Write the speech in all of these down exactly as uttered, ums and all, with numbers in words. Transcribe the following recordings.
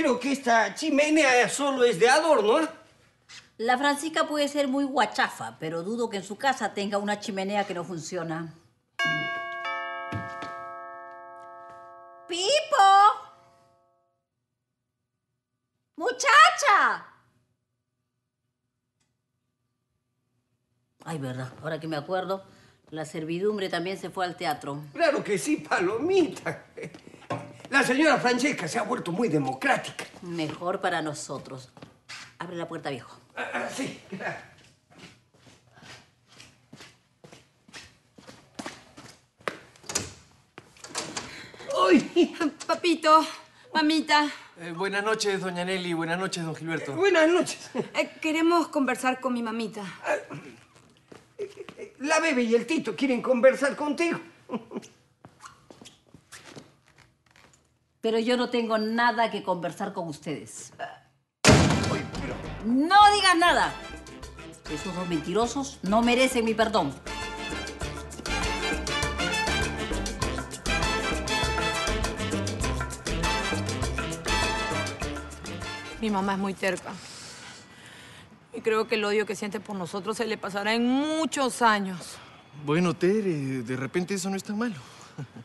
creo que esta chimenea solo es de adorno. La Francisca puede ser muy guachafa, pero dudo que en su casa tenga una chimenea que no funciona. ¡Pipo! ¡Muchacha! Ay, verdad, ahora que me acuerdo, la servidumbre también se fue al teatro. Claro que sí, Palomita. La señora Francesca se ha vuelto muy democrática. Mejor para nosotros. Abre la puerta, viejo. Ah, ah, sí, claro. ¡Ay! Papito, mamita. Eh, buenas noches, doña Nelly. Buenas noches, don Gilberto. Eh, buenas noches. Eh, queremos conversar con mi mamita. La Bebe y el Tito quieren conversar contigo. Pero yo no tengo nada que conversar con ustedes. Ay, pero... ¡No digas nada! Esos dos mentirosos no merecen mi perdón. Mi mamá es muy terca. Y creo que el odio que siente por nosotros se le pasará en muchos años. Bueno, Tere, de repente eso no es tan malo.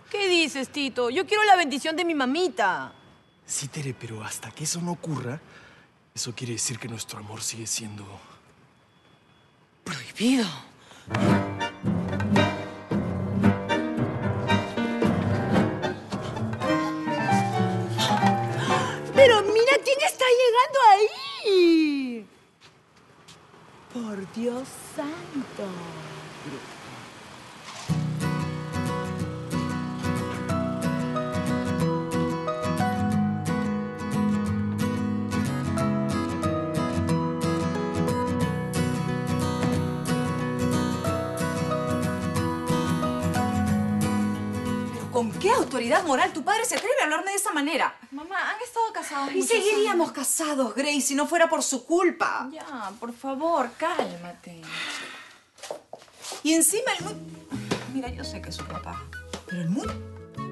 ¿Qué dices, Tito? Yo quiero la bendición de mi mamita. Sí, Tere, pero hasta que eso no ocurra, eso quiere decir que nuestro amor sigue siendo... prohibido. Pero mira quién está llegando ahí. Por Dios santo. ¿Con qué autoridad moral tu padre se atreve a hablarme de esa manera? Mamá, han estado casados. Y seguiríamos casados, Grace, si no fuera por su culpa. Ya, por favor, cálmate. Y encima el muy... Mira, yo sé que es su papá, pero el muy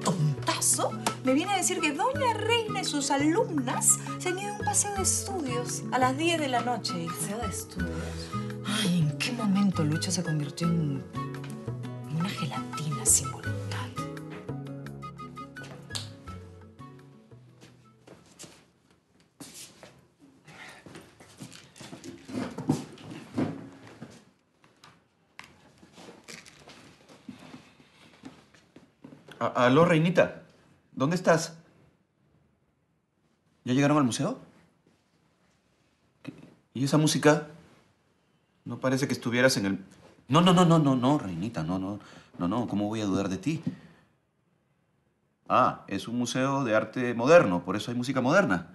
tontazo me viene a decir que doña Reina y sus alumnas se han ido a un paseo de estudios a las diez de la noche. ¿Paseo de estudios? Ay, ¿en qué momento Lucho se convirtió en, en una gelatina sin voluntad? Aló, Reinita. ¿Dónde estás? ¿Ya llegaron al museo? ¿Qué? ¿Y esa música? No parece que estuvieras en el... No, no, no, no, no, no, Reinita, no, no, no, no, ¿cómo voy a dudar de ti? Ah, es un museo de arte moderno, por eso hay música moderna.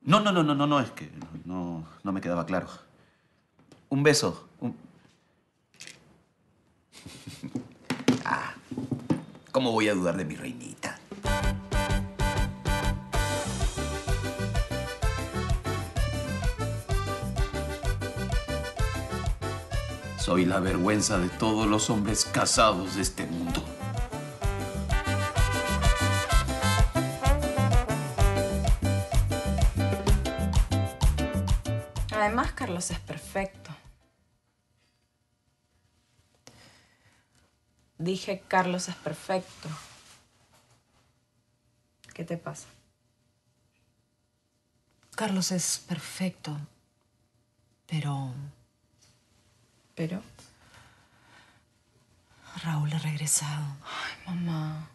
No, no, no, no, no, no, es que no, no me quedaba claro. Un beso. Un... ah. ¿Cómo voy a dudar de mi reinita? Soy la vergüenza de todos los hombres casados de este mundo. Además, Carlos es perfecto. Dije, Carlos es perfecto. ¿Qué te pasa? Carlos es perfecto, pero... ¿Pero? Raúl ha regresado. Ay, mamá.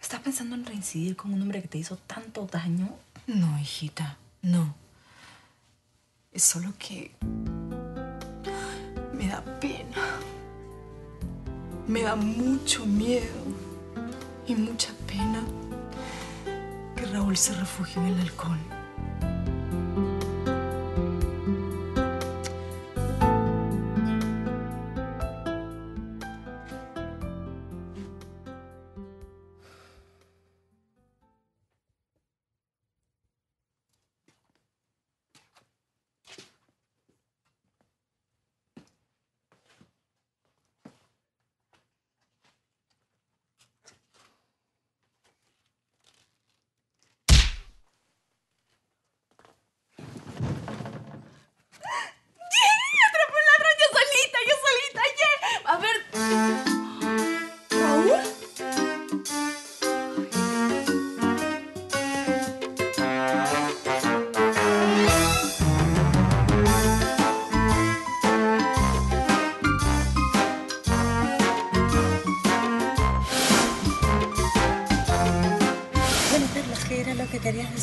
¿Estás pensando en reincidir con un hombre que te hizo tanto daño? No, hijita, no. Es solo que... me da pena. Me da mucho miedo y mucha pena que Raúl se refugie en el alcohol.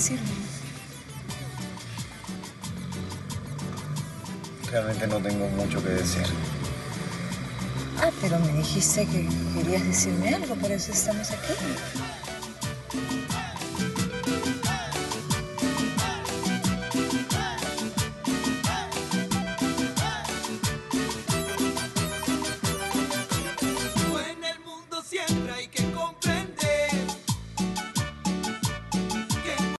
decirme. Realmente no tengo mucho que decir. Ah, pero me dijiste que querías decirme algo, por eso estamos aquí.